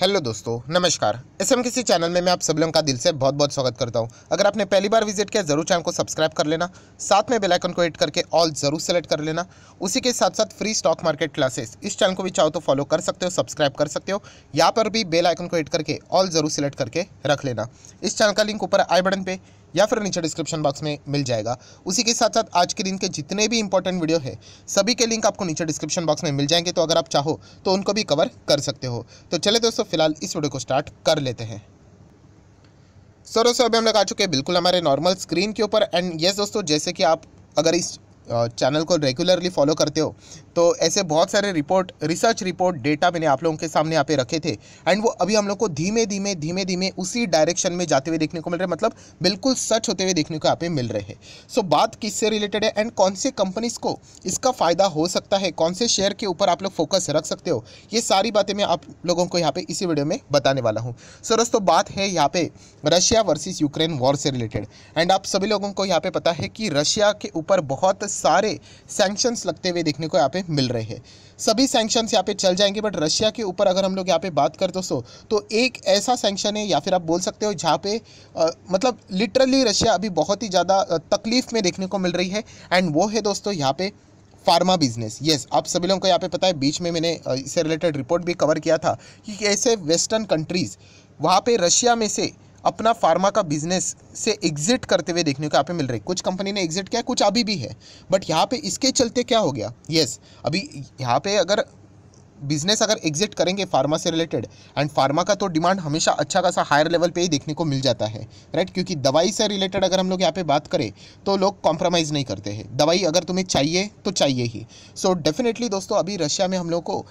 Hello दोस्तों, नमस्कार। SMKC channel में मैं आप सब लोगों का दिल से बहुत बहुत स्वागत करता हूं। अगर आपने पहली बार विजिट किया, ज़रूर चैनल को सब्सक्राइब कर लेना, साथ में बेल आइकन को हिट करके ऑल ज़रूर सेलेक्ट कर लेना। उसी के साथ साथ फ्री स्टॉक मार्केट क्लासेस, इस चैनल को भी चाहो तो फॉलो कर सकते हो, सब्सक्राइब कर सकते हो। यहाँ पर भी बेल आइकन को हिट करके ऑल ज़रूर सेलेक्ट करके रख लेना। इस चैनल का लिंक ऊपर आई बटन पर या फिर नीचे डिस्क्रिप्शन बॉक्स में मिल जाएगा। उसी के साथ साथ आज के दिन के जितने भी इंपॉर्टेंट वीडियो है, सभी के लिंक आपको नीचे डिस्क्रिप्शन बॉक्स में मिल जाएंगे, तो अगर आप चाहो तो उनको भी कवर कर सकते हो। तो चले दोस्तों, फिलहाल इस वीडियो को स्टार्ट कर लेते हैं। सो दोस्तों, अभी हम लोग आ चुके हैं बिल्कुल हमारे नॉर्मल स्क्रीन के ऊपर। एंड यस दोस्तों, जैसे कि आप अगर इस चैनल को रेगुलरली फॉलो करते हो तो ऐसे बहुत सारे रिपोर्ट, रिसर्च रिपोर्ट, डेटा मैंने आप लोगों के सामने यहाँ पे रखे थे। एंड वो अभी हम लोग को धीमे धीमे उसी डायरेक्शन में जाते हुए देखने को मिल रहा है, मतलब बिल्कुल सच होते हुए देखने को यहाँ पे मिल रहे हैं। सो बात किससे रिलेटेड है एंड कौन से कंपनीज़ को इसका फ़ायदा हो सकता है, कौन से शेयर के ऊपर आप लोग फोकस रख सकते हो, ये सारी बातें मैं आप लोगों को यहाँ पर इसी वीडियो में बताने वाला हूँ। सो दोस्तों, बात है यहाँ पे रशिया वर्सेस यूक्रेन वॉर से रिलेटेड। एंड आप सभी लोगों को यहाँ पर पता है कि रशिया के ऊपर बहुत सारे सैंक्शंस लगते हुए देखने को यहाँ पे मिल रहे हैं। सभी सैंक्शंस यहाँ पे चल जाएंगे, बट रशिया के ऊपर अगर हम लोग यहाँ पे बात करते हो तो एक ऐसा सैंक्शन है या फिर आप बोल सकते हो जहाँ पे मतलब लिटरली रशिया अभी बहुत ही ज़्यादा तकलीफ में देखने को मिल रही है। एंड वो है दोस्तों यहाँ पे फार्मा बिजनेस। यस, आप सभी लोगों को यहाँ पे पता है, बीच में मैंने इससे रिलेटेड रिपोर्ट भी कवर किया था कि कैसे वेस्टर्न कंट्रीज़ वहाँ पर रशिया में से अपना फार्मा का बिजनेस से एग्जिट करते हुए देखने को यहाँ पे मिल रही है। कुछ कंपनी ने एग्जिट किया, कुछ अभी भी है, बट यहाँ पे इसके चलते क्या हो गया, अभी यहाँ पे अगर बिजनेस एग्जिट करेंगे फार्मा से रिलेटेड, एंड फार्मा का तो डिमांड हमेशा अच्छा खासा हायर लेवल पे ही देखने को मिल जाता है, राइट? क्योंकि दवाई से रिलेटेड अगर हम लोग यहाँ पे बात करें तो लोग कॉम्प्रोमाइज़ नहीं करते हैं, दवाई अगर तुम्हें चाहिए तो चाहिए ही। सो डेफिनेटली दोस्तों, अभी रशिया में हम लोग को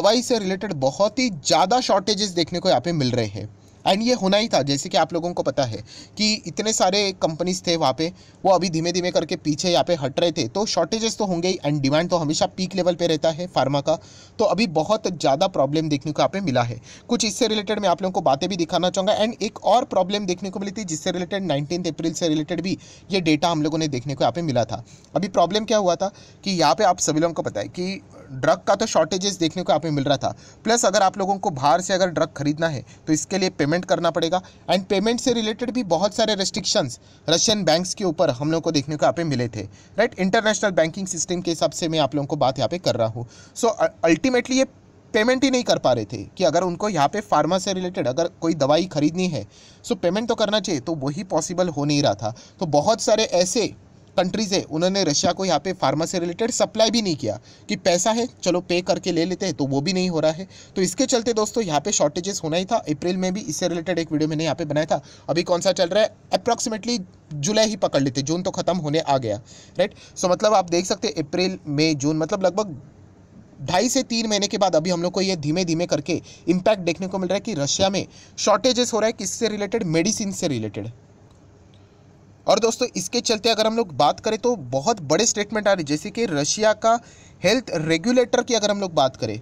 दवाई से रिलेटेड बहुत ही ज़्यादा शॉर्टेजेस देखने को यहाँ पर मिल रहे हैं। एंड ये होना ही था, जैसे कि आप लोगों को पता है कि इतने सारे कंपनीज थे वहाँ पे, वो अभी धीमे धीमे करके पीछे यहाँ पे हट रहे थे, तो शॉर्टेजेस तो होंगे ही। एंड डिमांड तो हमेशा पीक लेवल पे रहता है फार्मा का, तो अभी बहुत ज़्यादा प्रॉब्लम देखने को यहाँ पे मिला है। कुछ इससे रिलेटेड मैं आप लोगों को बातें भी दिखाना चाहूँगा। एंड एक और प्रॉब्लम देखने को मिली थी जिससे रिलेटेड 19 अप्रैल से रिलेटेड भी ये डेटा हम लोगों ने देखने को यहाँ पे मिला था। अभी प्रॉब्लम क्या हुआ था कि यहाँ पे आप सभी लोगों को पता है कि ड्रग का तो शॉर्टेजेस देखने को यहाँ पे मिल रहा था, प्लस अगर आप लोगों को बाहर से अगर ड्रग खरीदना है तो इसके लिए पेमेंट करना पड़ेगा। एंड पेमेंट से रिलेटेड भी बहुत सारे रेस्ट्रिक्शंस रशियन बैंक्स के ऊपर हम लोगों को देखने को यहाँ पे मिले थे, राइट? इंटरनेशनल बैंकिंग सिस्टम के हिसाब से मैं आप लोगों को बात यहाँ पे कर रहा हूँ। सो अल्टीमेटली ये पेमेंट ही नहीं कर पा रहे थे कि अगर उनको यहाँ पे फार्मा से रिलेटेड अगर कोई दवाई खरीदनी है सो पेमेंट तो करना चाहिए, तो वही पॉसिबल हो नहीं रहा था। तो बहुत सारे ऐसे कंट्रीज़ है, उन्होंने रशिया को यहाँ पे फार्मा से रिलेटेड सप्लाई भी नहीं किया कि पैसा है चलो पे करके ले लेते हैं, तो वो भी नहीं हो रहा है। तो इसके चलते दोस्तों यहाँ पे शॉर्टेजेस होना ही था। अप्रैल में भी इससे रिलेटेड एक वीडियो मैंने यहाँ पे बनाया था। अभी कौन सा चल रहा है, अप्रॉक्सीमेटली जुलाई ही पकड़ लेते, जून तो ख़त्म होने आ गया, राइट? सो मतलब आप देख सकते हैं अप्रैल मई जून, मतलब लगभग 2.5 से 3 महीने के बाद अभी हम लोग को ये धीमे धीमे करके इम्पैक्ट देखने को मिल रहा है कि रशिया में शॉर्टेजेस हो रहा है, किससे रिलेटेड, मेडिसिन से रिलेटेड। और दोस्तों इसके चलते अगर हम लोग बात करें तो बहुत बड़े स्टेटमेंट आ रहे, जैसे कि रशिया का हेल्थ रेगुलेटर की अगर हम लोग बात करें,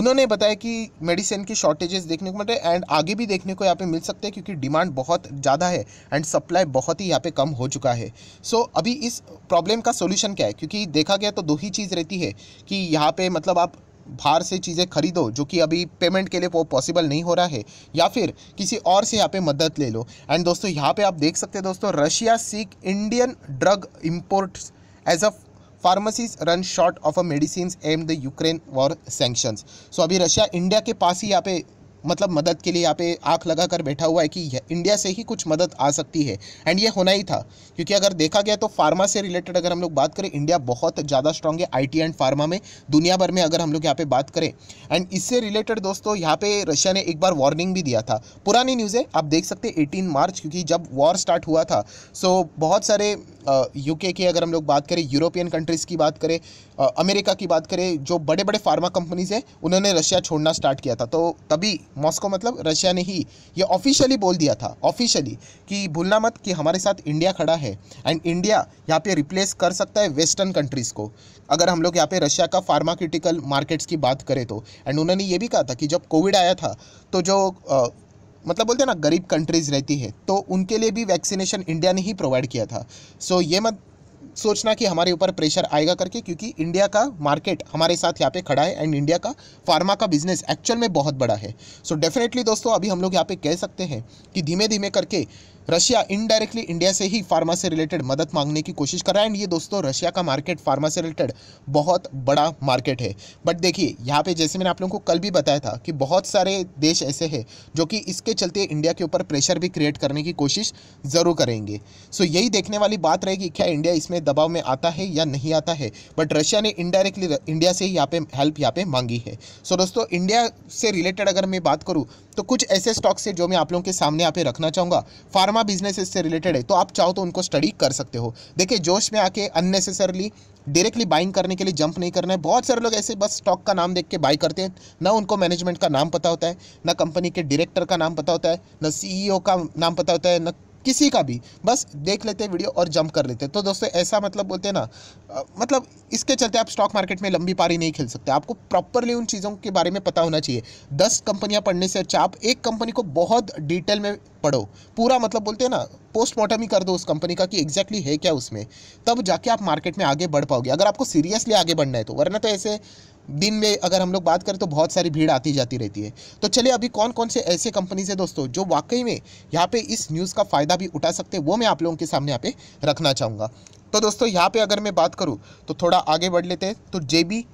उन्होंने बताया कि मेडिसिन की शॉर्टेजेस देखने को मिल रहे हैं एंड आगे भी देखने को यहाँ पे मिल सकते हैं, क्योंकि डिमांड बहुत ज़्यादा है एंड सप्लाई बहुत ही यहाँ पे कम हो चुका है। सो अभी इस प्रॉब्लम का सोल्यूशन क्या है, क्योंकि देखा गया तो दो ही चीज़ रहती है कि यहाँ पे मतलब आप बाहर से चीज़ें खरीदो जो कि अभी पेमेंट के लिए वो पॉसिबल नहीं हो रहा है, या फिर किसी और से यहाँ पे मदद ले लो। एंड दोस्तों यहाँ पे आप देख सकते हैं दोस्तों, Russia seek Indian drug imports as a pharmacies run short of a medicine amid the Ukraine war sanctions. So अभी रशिया इंडिया के पास ही यहाँ पे मतलब मदद के लिए यहाँ पे आँख लगा कर बैठा हुआ है कि इंडिया से ही कुछ मदद आ सकती है। एंड ये होना ही था, क्योंकि अगर देखा गया तो फार्मा से रिलेटेड अगर हम लोग बात करें, इंडिया बहुत ज़्यादा स्ट्रांग है आईटी एंड फार्मा में दुनिया भर में अगर हम लोग यहाँ पे बात करें। एंड इससे रिलेटेड दोस्तों यहाँ पे रशिया ने एक बार वार्निंग भी दिया था, पुरानी न्यूज़ है, आप देख सकते 18 मार्च, क्योंकि जब वॉर स्टार्ट हुआ था सो बहुत सारे यूके की अगर हम लोग बात करें, यूरोपियन कंट्रीज़ की बात करें, अमेरिका की बात करें, जो बड़े बड़े फार्मा कंपनीज़ हैं उन्होंने रशिया छोड़ना स्टार्ट किया था। तो तभी मॉस्को मतलब रशिया ने ही ये ऑफिशियली बोल दिया था, ऑफिशियली कि भूलना मत कि हमारे साथ इंडिया खड़ा है एंड इंडिया यहाँ पे रिप्लेस कर सकता है वेस्टर्न कंट्रीज़ को, अगर हम लोग यहाँ पे रशिया का फार्माक्यूटिकल मार्केट्स की बात करें तो। एंड उन्होंने ये भी कहा था कि जब कोविड आया था तो जो मतलब बोलते हैं ना गरीब कंट्रीज़ रहती है, तो उनके लिए भी वैक्सीनेशन इंडिया ने ही प्रोवाइड किया था। सो ये मत सोचना कि हमारे ऊपर प्रेशर आएगा करके, क्योंकि इंडिया का मार्केट हमारे साथ यहाँ पे खड़ा है एंड इंडिया का फार्मा का बिजनेस एक्चुअल में बहुत बड़ा है। सो डेफिनेटली दोस्तों अभी हम लोग यहाँ पे कह सकते हैं कि धीमे धीमे करके रशिया इनडायरेक्टली इंडिया से ही फार्मा से रिलेटेड मदद मांगने की कोशिश कर रहा है एंड ये दोस्तों रशिया का मार्केट फार्मा से रिलेटेड बहुत बड़ा मार्केट है। बट देखिए यहाँ पे जैसे मैंने आप लोगों को कल भी बताया था कि बहुत सारे देश ऐसे हैं जो कि इसके चलते इंडिया के ऊपर प्रेशर भी क्रिएट करने की कोशिश ज़रूर करेंगे। सो यही देखने वाली बात रहेगी क्या इंडिया इसमें दबाव में आता है या नहीं आता है। बट रशिया ने इनडायरेक्टली इंडिया से ही यहाँ पे हेल्प यहाँ पे मांगी है। सो दोस्तों इंडिया से रिलेटेड अगर मैं बात करूँ तो कुछ ऐसे स्टॉक्स है जो मैं आप लोगों के सामने यहाँ पे रखना चाहूँगा, फार्मा बिजनेस से रिलेटेड है, तो आप चाहो तो उनको स्टडी कर सकते हो। देखिए जोश में आके अननेसेसरली डायरेक्टली बाइंग करने के लिए जंप नहीं करना है। बहुत सारे लोग ऐसे बस स्टॉक का नाम देख के बाई करते हैं, ना उनको मैनेजमेंट का नाम पता होता है, ना कंपनी के डायरेक्टर का नाम पता होता है, ना सीईओ का नाम पता होता है, ना किसी का भी, बस देख लेते हैं वीडियो और जंप कर लेते हैं। तो दोस्तों ऐसा मतलब बोलते हैं ना, मतलब इसके चलते आप स्टॉक मार्केट में लंबी पारी नहीं खेल सकते। आपको प्रॉपरली उन चीज़ों के बारे में पता होना चाहिए। 10 कंपनियां पढ़ने से अच्छा आप एक कंपनी को बहुत डिटेल में पढ़ो, पूरा मतलब बोलते हैं ना पोस्टमार्टम ही कर दो उस कंपनी का कि एग्जैक्टली है क्या उसमें, तब जाके आप मार्केट में आगे बढ़ पाओगे, अगर आपको सीरियसली आगे बढ़ना है तो। वरना तो ऐसे दिन में अगर हम लोग बात करें तो बहुत सारी भीड़ आती जाती रहती है। तो चलिए अभी कौन कौन से ऐसे कंपनीज है दोस्तों जो वाकई में यहाँ पे इस न्यूज़ का फ़ायदा भी उठा सकते हैं, वो मैं आप लोगों के सामने यहाँ पे रखना चाहूँगा। तो दोस्तों यहाँ पे अगर मैं बात करूँ तो थोड़ा आगे बढ़ लेते हैं। तो JB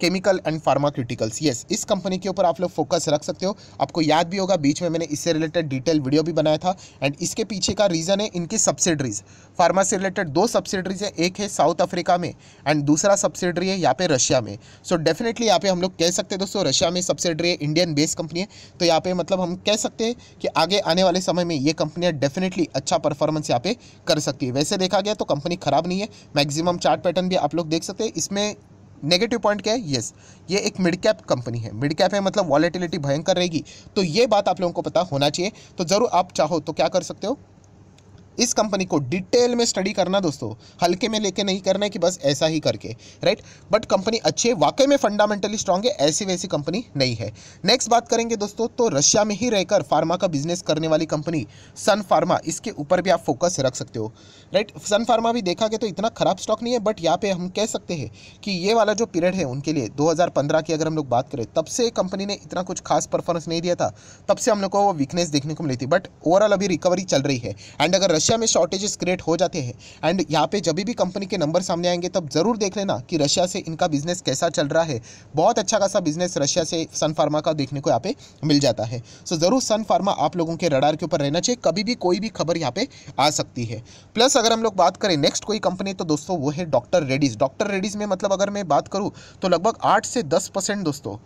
chemical and pharmaceuticals, yes, इस कंपनी के ऊपर आप लोग फोकस रख सकते हो। आपको याद भी होगा बीच में मैंने इससे रिलेटेड डिटेल वीडियो भी बनाया था एंड इसके पीछे का रीज़न है इनकी सब्सिडरीज। फार्मा से रिलेटेड दो सब्सिडरीज है, एक है साउथ अफ्रीका में एंड दूसरा सब्सिडरी है यहाँ पे रशिया में। सो डेफिनेटली यहाँ पे हम लोग कह सकते हैं दोस्तों रशिया में सब्सिडरी है, इंडियन बेस्ड कंपनी है, तो यहाँ पे मतलब हम कह सकते हैं कि आगे आने वाले समय में ये कंपनियाँ डेफिनेटली अच्छा परफॉर्मेंस यहाँ पे कर सकती है। वैसे देखा गया तो कंपनी ख़राब नहीं है, मैक्सिमम चार्ट पैटर्न भी आप लोग देख सकते हैं। इसमें नेगेटिव पॉइंट क्या है, यस ये एक मिड कैप कंपनी है, मिड कैप है मतलब वॉलेटिलिटी भयंकर रहेगी, तो ये बात आप लोगों को पता होना चाहिए। तो ज़रूर आप चाहो तो क्या कर सकते हो, इस कंपनी को डिटेल में स्टडी करना दोस्तों, हल्के में लेके नहीं करना है कि बस ऐसा ही करके, राइट। बट कंपनी अच्छी है, वाकई में फंडामेंटली स्ट्रांग है, ऐसी वैसी कंपनी नहीं है। नेक्स्ट बात करेंगे दोस्तों तो रशिया में ही रहकर फार्मा का बिजनेस करने वाली कंपनी सन फार्मा, इसके ऊपर भी आप फोकस रख सकते हो, राइट। सन फार्मा भी देखा गया तो इतना खराब स्टॉक नहीं है, बट यहाँ पे हम कह सकते हैं कि ये वाला जो पीरियड है उनके लिए 2015 की अगर हम लोग बात करें तब से कंपनी ने इतना कुछ खास परफॉर्मेंस नहीं दिया था, तब से हम लोग को वो वीकनेस देखने को मिली थी। बट ओवरऑल अभी रिकवरी चल रही है एंड अगर रशिया में शॉर्टेजेस क्रिएट हो जाते हैं एंड यहाँ पे जब भी कंपनी के नंबर सामने आएंगे तब ज़रूर देख लेना कि रशिया से इनका बिजनेस कैसा चल रहा है। बहुत अच्छा खासा बिजनेस रशिया से सन फार्मा का देखने को यहाँ पे मिल जाता है। सो ज़रूर सन फार्मा आप लोगों के रडार के ऊपर रहना चाहिए, कभी भी कोई भी खबर यहाँ पे आ सकती है। प्लस अगर हम लोग बात करें नेक्स्ट कोई कंपनी तो दोस्तों वो है डॉक्टर रेडीज़। डॉक्टर रेडीज़ में मतलब अगर मैं बात करूँ तो लगभग 8 से 10% दोस्तों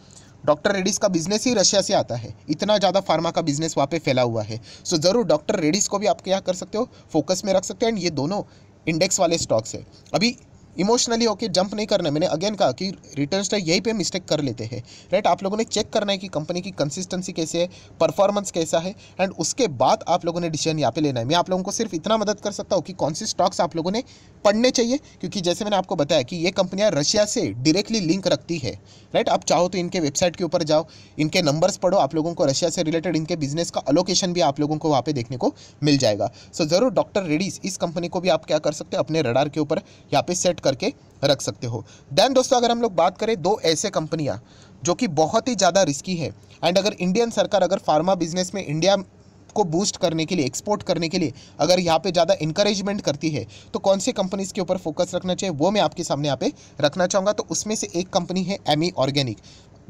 डॉक्टर रेड्डीज़ का बिजनेस ही रशिया से आता है, इतना ज़्यादा फार्मा का बिजनेस वहाँ पे फैला हुआ है। सो ज़रूर डॉक्टर रेड्डीज़ को भी आप क्या कर सकते हो, फोकस में रख सकते हो एंड ये दोनों इंडेक्स वाले स्टॉक्स है। अभी इमोशनली होके जंप नहीं करना, मैंने अगेन कहा कि रिटर्न्स तो यही पे मिस्टेक कर लेते हैं, राइट। आप लोगों ने चेक करना है कि कंपनी की कंसिस्टेंसी कैसे है, परफॉर्मेंस कैसा है एंड उसके बाद आप लोगों ने डिसीजन यहाँ पे लेना है। मैं आप लोगों को सिर्फ इतना मदद कर सकता हूँ कि कौन से स्टॉक्स आप लोगों ने पढ़ने चाहिए, क्योंकि जैसे मैंने आपको बताया कि ये कंपनियाँ रशिया से डायरेक्टली लिंक रखती है, राइट। आप चाहो तो इनके वेबसाइट के ऊपर जाओ, इनके नंबर्स पढ़ो, आप लोगों को रशिया से रिलेटेड इनके बिजनेस का अलोकेशन भी आप लोगों को वहाँ पे देखने को मिल जाएगा। सो ज़रूर डॉक्टर रेड्डीज़ इस कंपनी को भी आप क्या कर सकते हो, अपने रडार के ऊपर यहाँ पे सेट करके रख सकते हो। देन दोस्तों अगर हम लोग बात करें दो ऐसे कंपनियां जो कि बहुत ही ज़्यादा रिस्की है एंड अगर इंडियन सरकार अगर फार्मा बिजनेस में इंडिया को बूस्ट करने के लिए, एक्सपोर्ट करने के लिए अगर यहाँ पे ज़्यादा इंकरेजमेंट करती है तो कौन सी कंपनीज के ऊपर फोकस रखना चाहिए वो मैं आपके सामने यहाँ पे रखना चाहूँगा। तो उसमें से एक कंपनी है एमी ऑर्गेनिक।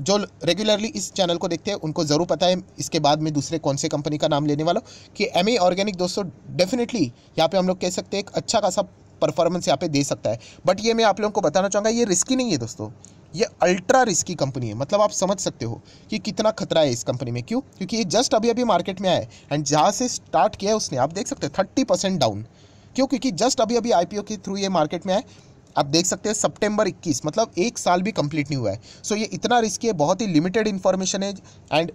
जो रेगुलरली इस चैनल को देखते हैं उनको ज़रूर पता है इसके बाद में दूसरे कौन से कंपनी का नाम लेने वाला कि एमी ऑर्गेनिक दोस्तों डेफिनेटली यहाँ पे हम लोग कह सकते हैं एक अच्छा खासा परफॉर्मेंस यहाँ पे दे सकता है। बट ये मैं आप लोगों को बताना चाहूँगा ये रिस्की नहीं है दोस्तों, ये अल्ट्रा रिस्की कंपनी है, मतलब आप समझ सकते हो कि कितना खतरा है इस कंपनी में। क्यों? क्योंकि ये जस्ट अभी अभी मार्केट में आया है एंड जहाँ से स्टार्ट किया है उसने आप देख सकते हो 30% डाउन। क्यों? क्योंकि जस्ट अभी अभी IPO के थ्रू ये मार्केट में आया है, आप देख सकते हैं सितंबर 21, मतलब एक साल भी कंप्लीट नहीं हुआ है। सो ये इतना रिस्की है, बहुत ही लिमिटेड इन्फॉर्मेशन है एंड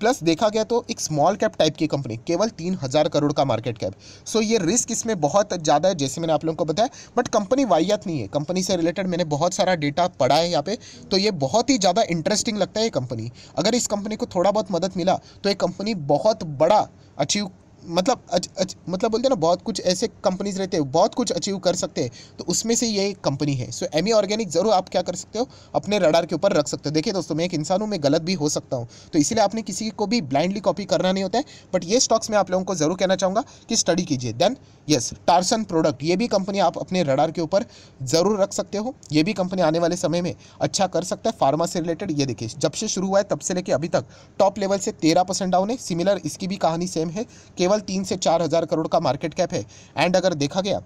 प्लस देखा गया तो एक स्मॉल कैप टाइप की कंपनी, केवल 3000 करोड़ का मार्केट कैप। सो ये रिस्क इसमें बहुत ज़्यादा है जैसे मैंने आप लोगों को बताया। बट कंपनी वाहियात नहीं है, कंपनी से रिलेटेड मैंने बहुत सारा डेटा पढ़ा है यहाँ पे, तो ये बहुत ही ज़्यादा इंटरेस्टिंग लगता है ये कंपनी। अगर इस कंपनी को थोड़ा बहुत मदद मिला तो ये कंपनी बहुत बड़ा अचीव मतलब बोलते हैं ना, बहुत कुछ ऐसे कंपनीज रहते हैं, बहुत कुछ अचीव कर सकते हैं, तो उसमें से ये एक कंपनी है। सो एमी ऑर्गेनिक ज़रूर आप क्या कर सकते हो, अपने रडार के ऊपर रख सकते हो। देखिए दोस्तों, मैं एक इंसान हूँ, मैं गलत भी हो सकता हूँ, तो इसीलिए आपने किसी को भी ब्लाइंडली कॉपी करना नहीं होता है। बट ये स्टॉक्स मैं आप लोगों को ज़रूर कहना चाहूँगा कि स्टडी कीजिए। देन यस, टॉर्सन प्रोडक्ट, ये भी कंपनी आप अपने रडार के ऊपर ज़रूर रख सकते हो। ये भी कंपनी आने वाले समय में अच्छा कर सकता है फार्मा से रिलेटेड। ये देखिए, जब से शुरू हुआ है तब से लेके अभी तक टॉप लेवल से 13% डाउन है। सिमिलर इसकी भी कहानी सेम है, केवल 3 से 4 हज़ार करोड़ का मार्केट कैप है। एंड अगर देखा गया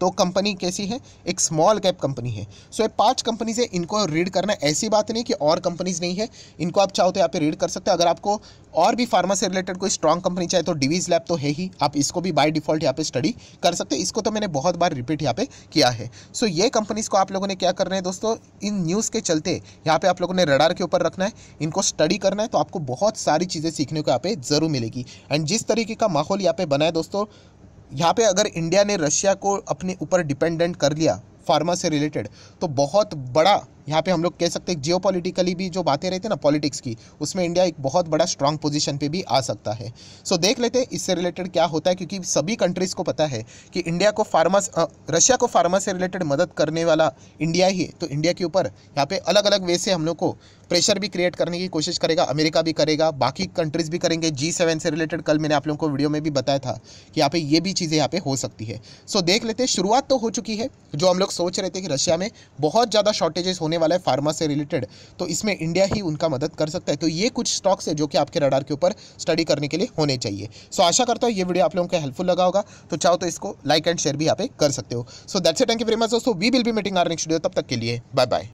तो कंपनी कैसी है, एक स्मॉल कैप कंपनी है। सो ये 5 कंपनीज़ है, इनको रीड करना। ऐसी बात नहीं कि और कंपनीज़ नहीं है, इनको आप चाहो तो यहाँ पे रीड कर सकते हो। अगर आपको और भी फार्मा से रिलेटेड कोई स्ट्रॉन्ग कंपनी चाहे तो डिवीज लैब तो है ही, आप इसको भी बाय डिफ़ॉल्ट यहाँ पे स्टडी कर सकते हो। इसको तो मैंने बहुत बार रिपीट यहाँ पे किया है। सो ये कंपनीज़ को आप लोगों ने क्या करना है दोस्तों, इन न्यूज़ के चलते यहाँ पे आप लोगों ने रडार के ऊपर रखना है, इनको स्टडी करना है, तो आपको बहुत सारी चीज़ें सीखने को यहाँ पे ज़रूर मिलेगी। एंड जिस तरीके का माहौल यहाँ पे बना है दोस्तों, यहाँ पे अगर इंडिया ने रशिया को अपने ऊपर डिपेंडेंट कर लिया फार्मा से रिलेटेड, तो बहुत बड़ा यहाँ पे हम लोग कह सकते हैं जियोपॉलिटिकली भी जो बातें रहती हैं ना पॉलिटिक्स की, उसमें इंडिया एक बहुत बड़ा स्ट्रांग पोजीशन पे भी आ सकता है। सो देख लेते हैं इससे रिलेटेड क्या होता है, क्योंकि सभी कंट्रीज़ को पता है कि इंडिया को रशिया को फार्मा से रिलेटेड मदद करने वाला इंडिया ही है। तो इंडिया के ऊपर यहाँ पे अलग अलग वे से हम लोग को प्रेशर भी क्रिएट करने की कोशिश करेगा, अमेरिका भी करेगा, बाकी कंट्रीज़ भी करेंगे। G7 से रिलेटेड कल मैंने आप लोगों को वीडियो में भी बताया था कि यहाँ पे ये भी चीज़ें यहाँ पे हो सकती है। सो देख लेते हैं, शुरुआत तो हो चुकी है। जो हम लोग सोच रहे थे कि रशिया में बहुत ज़्यादा शॉर्टेजेस होने वाला है फार्मा से रिलेटेड, तो इसमें इंडिया ही उनका मदद कर सकता है। तो ये कुछ स्टॉक्स है जो कि आपके रडार के ऊपर स्टडी करने के लिए होने चाहिए। सो आशा करता हूँ ये वीडियो आप लोगों को हेल्पफुल लगा होगा, तो चाहो तो इसको लाइक एंड शेयर भी यहाँ पे कर सकते हो। So that's it, thank you very much दोस्तों, we will be meeting our next video, तब तक के लिए बाय बाय।